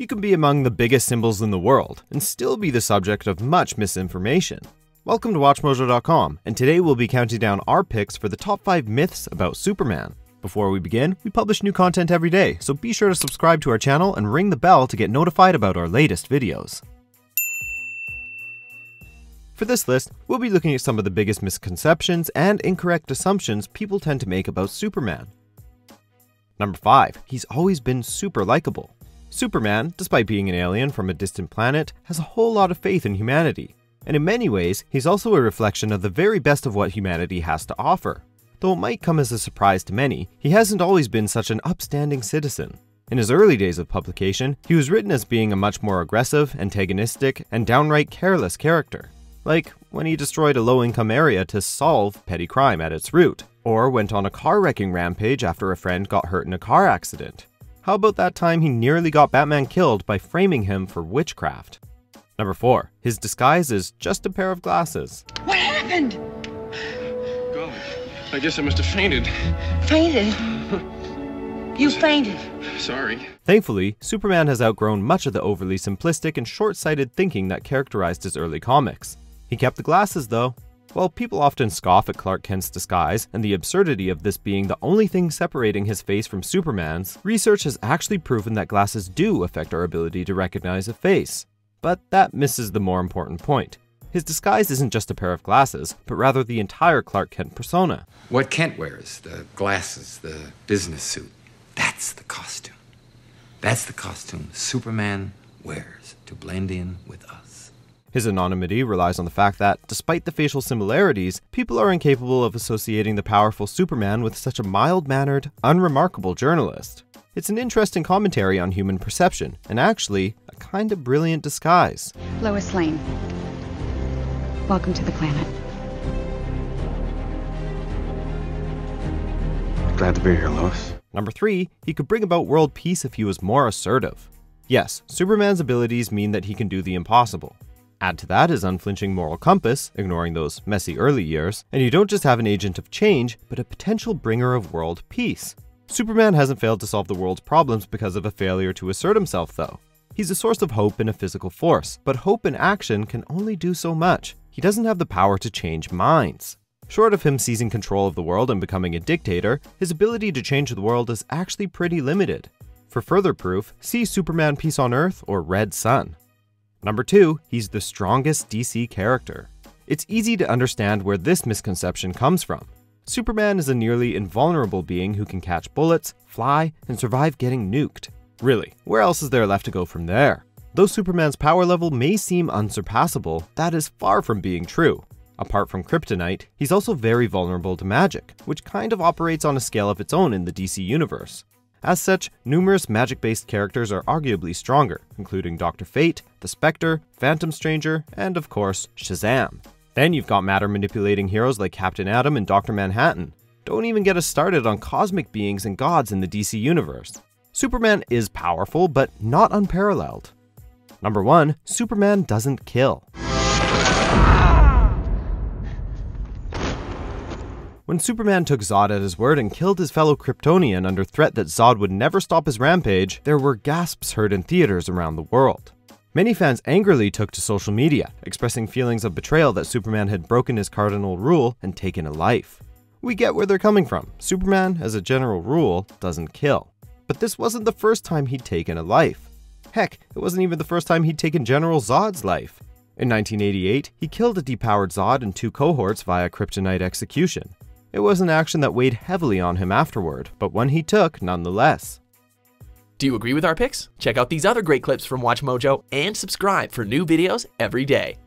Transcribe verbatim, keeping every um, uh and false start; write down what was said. You can be among the biggest symbols in the world and still be the subject of much misinformation. Welcome to Watch Mojo dot com, and today we'll be counting down our picks for the top five myths about Superman. Before we begin, we publish new content every day, so be sure to subscribe to our channel and ring the bell to get notified about our latest videos. For this list, we'll be looking at some of the biggest misconceptions and incorrect assumptions people tend to make about Superman. Number five. He's always been super likable. Superman, despite being an alien from a distant planet, has a whole lot of faith in humanity, and in many ways, he's also a reflection of the very best of what humanity has to offer. Though it might come as a surprise to many, he hasn't always been such an upstanding citizen. In his early days of publication, he was written as being a much more aggressive, antagonistic, and downright careless character, like when he destroyed a low-income area to solve petty crime at its root, or went on a car-wrecking rampage after a friend got hurt in a car accident. How about that time he nearly got Batman killed by framing him for witchcraft? Number four. His disguise is just a pair of glasses. What happened? Golly, I guess I must have fainted. Fainted? You fainted. Sorry. Thankfully, Superman has outgrown much of the overly simplistic and short-sighted thinking that characterized his early comics. He kept the glasses, though. While people often scoff at Clark Kent's disguise and the absurdity of this being the only thing separating his face from Superman's, research has actually proven that glasses do affect our ability to recognize a face. But that misses the more important point. His disguise isn't just a pair of glasses, but rather the entire Clark Kent persona. What Kent wears, the glasses, the business suit, that's the costume. That's the costume Superman wears to blend in with us. His anonymity relies on the fact that, despite the facial similarities, people are incapable of associating the powerful Superman with such a mild-mannered, unremarkable journalist. It's an interesting commentary on human perception, and actually, a kind of brilliant disguise. Lois Lane, welcome to the planet. Glad to be here, Lois. Number three. He could bring about world peace if he was more assertive. Yes, Superman's abilities mean that he can do the impossible. Add to that his unflinching moral compass, ignoring those messy early years, and you don't just have an agent of change, but a potential bringer of world peace. Superman hasn't failed to solve the world's problems because of a failure to assert himself, though. He's a source of hope and a physical force, but hope in action can only do so much. He doesn't have the power to change minds. Short of him seizing control of the world and becoming a dictator, his ability to change the world is actually pretty limited. For further proof, see Superman Peace on Earth or Red Sun. Number two. He's the strongest D C character. It's easy to understand where this misconception comes from. Superman is a nearly invulnerable being who can catch bullets, fly, and survive getting nuked. Really, where else is there left to go from there? Though Superman's power level may seem unsurpassable, that is far from being true. Apart from Kryptonite, he's also very vulnerable to magic, which kind of operates on a scale of its own in the D C universe. As such, numerous magic-based characters are arguably stronger, including Doctor Fate, The Spectre, Phantom Stranger, and of course, Shazam. Then you've got matter-manipulating heroes like Captain Atom and Doctor Manhattan. Don't even get us started on cosmic beings and gods in the D C universe. Superman is powerful, but not unparalleled. Number one. Superman doesn't kill. When Superman took Zod at his word and killed his fellow Kryptonian under threat that Zod would never stop his rampage, there were gasps heard in theaters around the world. Many fans angrily took to social media, expressing feelings of betrayal that Superman had broken his cardinal rule and taken a life. We get where they're coming from. Superman, as a general rule, doesn't kill. But this wasn't the first time he'd taken a life. Heck, it wasn't even the first time he'd taken General Zod's life. In nineteen eighty-eight, he killed a depowered Zod and two cohorts via Kryptonite execution. It was an action that weighed heavily on him afterward, but one he took nonetheless. Do you agree with our picks? Check out these other great clips from Watch Mojo and subscribe for new videos every day.